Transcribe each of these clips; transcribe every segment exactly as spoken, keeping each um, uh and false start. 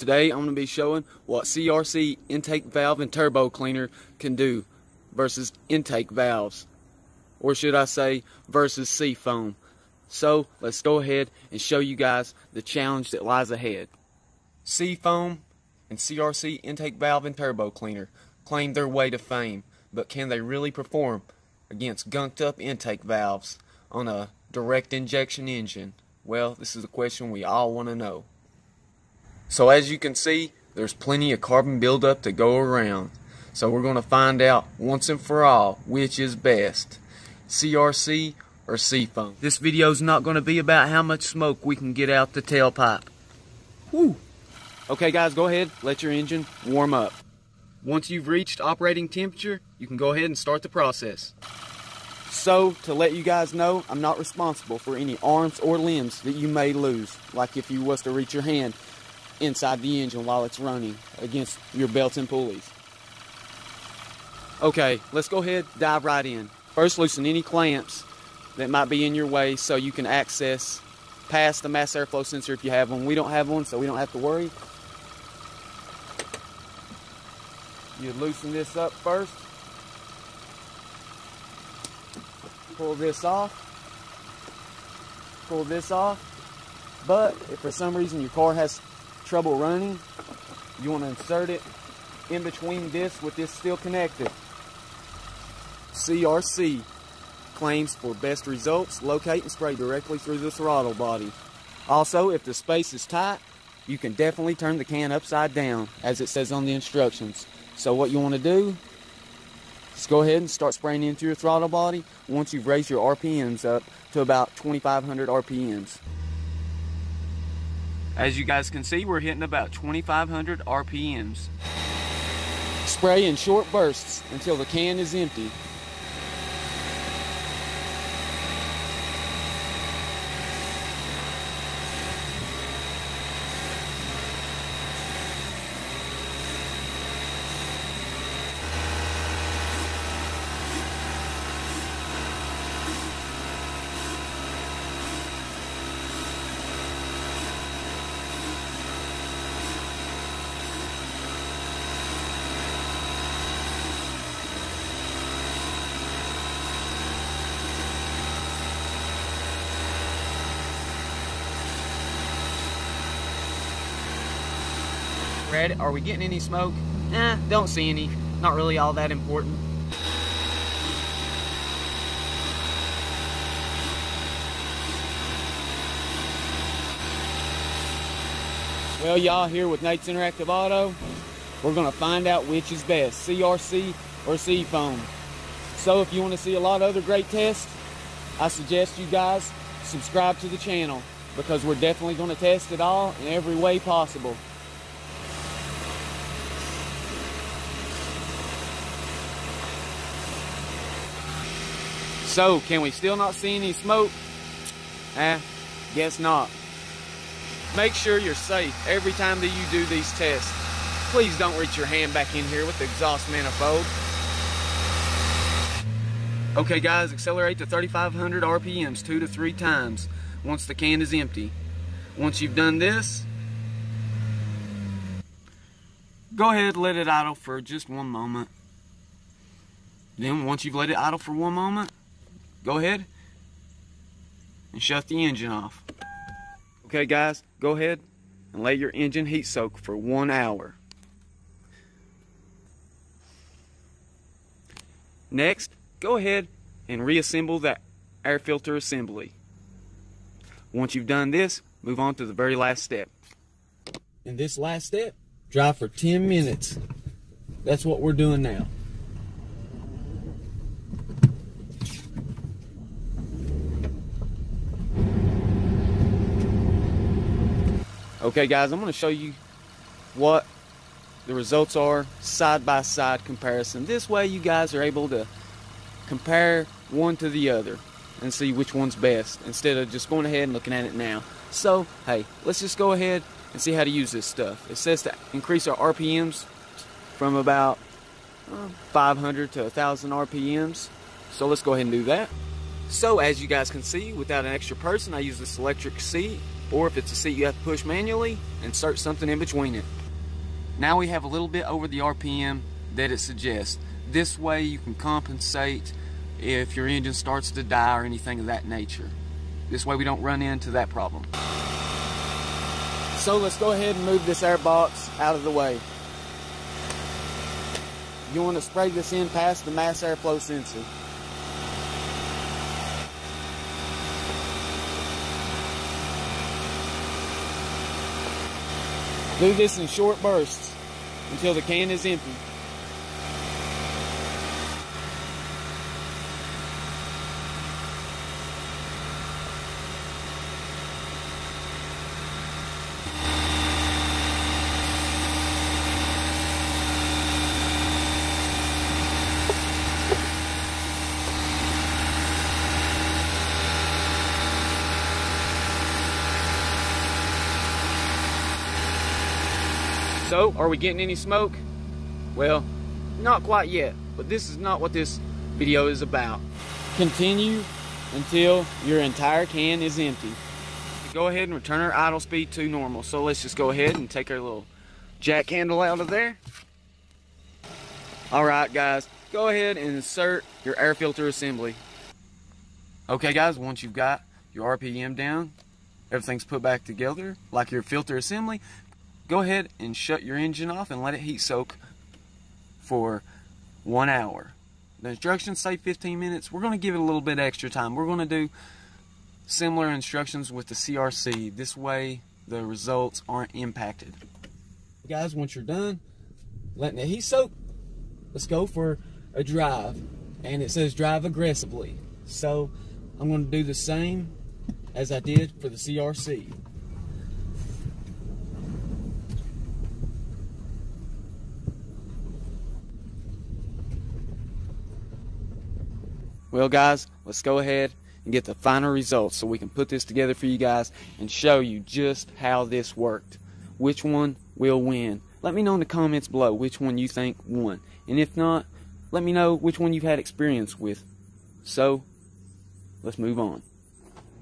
Today I'm going to be showing what C R C Intake Valve and Turbo Cleaner can do versus intake valves, or should I say versus Seafoam. So let's go ahead and show you guys the challenge that lies ahead. Seafoam and C R C Intake Valve and Turbo Cleaner claim their way to fame, but can they really perform against gunked up intake valves on a direct injection engine? Well, this is a question we all want to know. So as you can see, there's plenty of carbon buildup to go around. So we're going to find out once and for all which is best, C R C or Seafoam. This video is not going to be about how much smoke we can get out the tailpipe. Woo! Okay guys, go ahead, let your engine warm up. Once you've reached operating temperature, you can go ahead and start the process. So, to let you guys know, I'm not responsible for any arms or limbs that you may lose, like if you was to reach your hand inside the engine while it's running against your belts and pulleys. Okay, let's go ahead, dive right in. First, loosen any clamps that might be in your way so you can access past the mass airflow sensor if you have one. We don't have one, so we don't have to worry. You loosen this up first. Pull this off. Pull this off. But if for some reason your car has trouble running, you want to insert it in between this with this still connected. C R C claims for best results, locate and spray directly through the throttle body. Also, if the space is tight, you can definitely turn the can upside down as it says on the instructions. So what you want to do is go ahead and start spraying into your throttle body once you've raised your R P Ms up to about twenty-five hundred R P Ms. As you guys can see, we're hitting about twenty-five hundred R P Ms. Spray in short bursts until the can is empty. At it. Are we getting any smoke? Eh, don't see any. Not really all that important. Well, y'all, here with Nate's Interactive Auto, we're going to find out which is best, C R C or Seafoam. So if you want to see a lot of other great tests, I suggest you guys subscribe to the channel, because we're definitely going to test it all in every way possible. So, can we still not see any smoke? Eh, guess not. Make sure you're safe every time that you do these tests. Please don't reach your hand back in here with the exhaust manifold. Okay guys, accelerate to thirty-five hundred R P Ms two to three times once the can is empty. Once you've done this, go ahead and let it idle for just one moment. Then once you've let it idle for one moment, go ahead and shut the engine off. Okay guys, go ahead and let your engine heat soak for one hour. Next, go ahead and reassemble that air filter assembly. Once you've done this, move on to the very last step. In this last step, drive for ten minutes. That's what we're doing now. Okay guys, I'm going to show you what the results are, side-by-side comparison. This way you guys are able to compare one to the other and see which one's best, instead of just going ahead and looking at it now. So, hey, let's just go ahead and see how to use this stuff. It says to increase our R P Ms from about uh, five hundred to one thousand R P Ms. So let's go ahead and do that. So as you guys can see, without an extra person, I use this electric seat or if it's a seat you have to push manually, insert something in between it. Now we have a little bit over the R P M that it suggests. This way you can compensate if your engine starts to die or anything of that nature. This way we don't run into that problem. So let's go ahead and move this air box out of the way. You want to spray this in past the mass airflow sensor. Do this in short bursts until the can is empty. So, are we getting any smoke? Well, not quite yet, but this is not what this video is about. Continue until your entire can is empty. Go ahead and return our idle speed to normal. So let's just go ahead and take our little jack handle out of there. All right, guys, go ahead and insert your air filter assembly. Okay, guys, once you've got your R P M down, everything's put back together like your filter assembly, go ahead and shut your engine off and let it heat soak for one hour. The instructions say fifteen minutes. We're going to give it a little bit extra time. We're going to do similar instructions with the C R C. This way the results aren't impacted. Guys, once you're done letting it heat soak, let's go for a drive. And it says drive aggressively. So I'm going to do the same as I did for the C R C. Well, guys, let's go ahead and get the final results so we can put this together for you guys and show you just how this worked. Which one will win? Let me know in the comments below which one you think won. And if not, let me know which one you've had experience with. So, let's move on.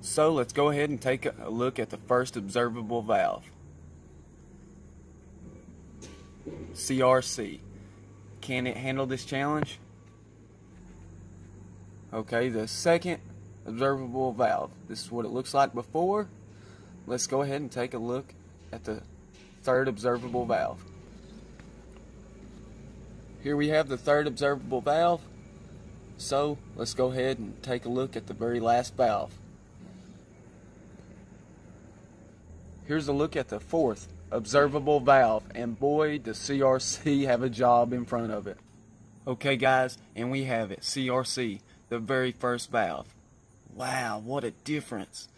So, let's go ahead and take a look at the first observable valve. C R C. Can it handle this challenge? Okay, the second observable valve. This is what it looks like before. Let's go ahead and take a look at the third observable valve. Here we have the third observable valve. So, let's go ahead and take a look at the very last valve. Here's a look at the fourth observable valve. And boy, does C R C have a job in front of it. Okay, guys, and we have it. C R C. The very first valve. Wow, what a difference.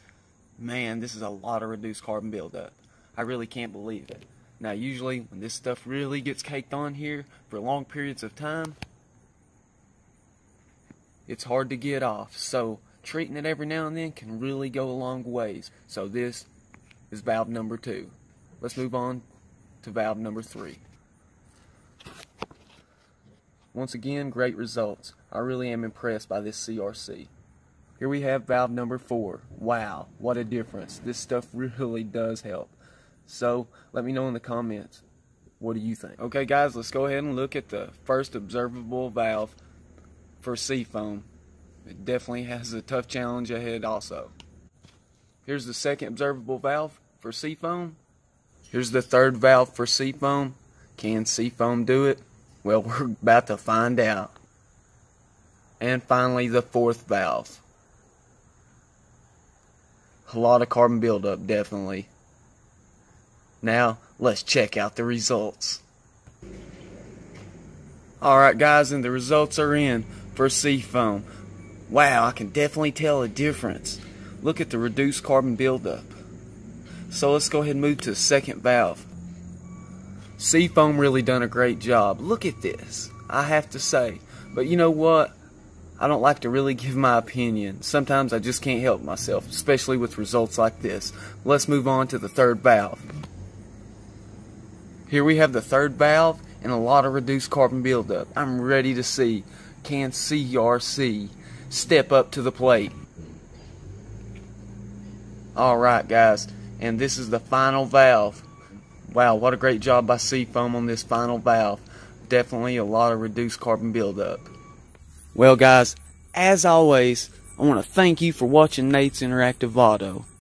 Man, this is a lot of reduced carbon buildup. I really can't believe it. Now, usually when this stuff really gets caked on here for long periods of time, it's hard to get off. So, treating it every now and then can really go a long ways. So, this is valve number two. Let's move on to valve number three. Once again, great results. I really am impressed by this C R C. Here we have valve number four. Wow, what a difference. This stuff really does help. So, let me know in the comments. What do you think? Okay, guys, let's go ahead and look at the first observable valve for Seafoam. It definitely has a tough challenge ahead also. Here's the second observable valve for Seafoam. Here's the third valve for Seafoam. Can Seafoam do it? Well, we're about to find out. And finally, the fourth valve. A lot of carbon buildup, definitely. Now, let's check out the results. Alright, guys, and the results are in for Seafoam. Wow, I can definitely tell a difference. Look at the reduced carbon buildup. So, let's go ahead and move to the second valve. Seafoam really done a great job. Look at this, I have to say. But you know what? I don't like to really give my opinion. Sometimes I just can't help myself, especially with results like this. Let's move on to the third valve. Here we have the third valve and a lot of reduced carbon buildup. I'm ready to see, can C R C step up to the plate? Alright, guys, and this is the final valve. Wow, what a great job by Seafoam on this final valve. Definitely a lot of reduced carbon buildup. Well guys, as always, I want to thank you for watching Nate's Interactive Auto.